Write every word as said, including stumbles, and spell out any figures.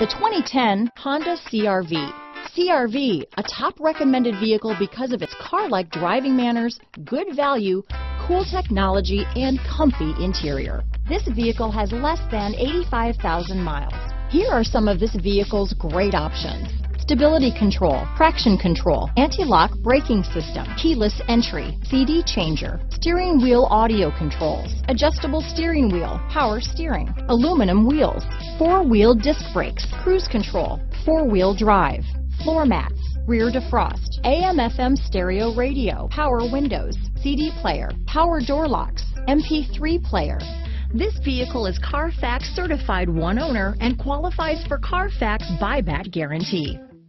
The twenty ten Honda C R V. C R V, a top recommended vehicle because of its car-like driving manners, good value, cool technology, and comfy interior. This vehicle has less than eighty-five thousand miles. Here are some of this vehicle's great options. Stability control, traction control, anti-lock braking system, keyless entry, C D changer, steering wheel audio controls, adjustable steering wheel, power steering, aluminum wheels, four-wheel disc brakes, cruise control, four-wheel drive, floor mats, rear defrost, A M F M stereo radio, power windows, C D player, power door locks, M P three player. This vehicle is Carfax certified one owner and qualifies for Carfax buyback guarantee.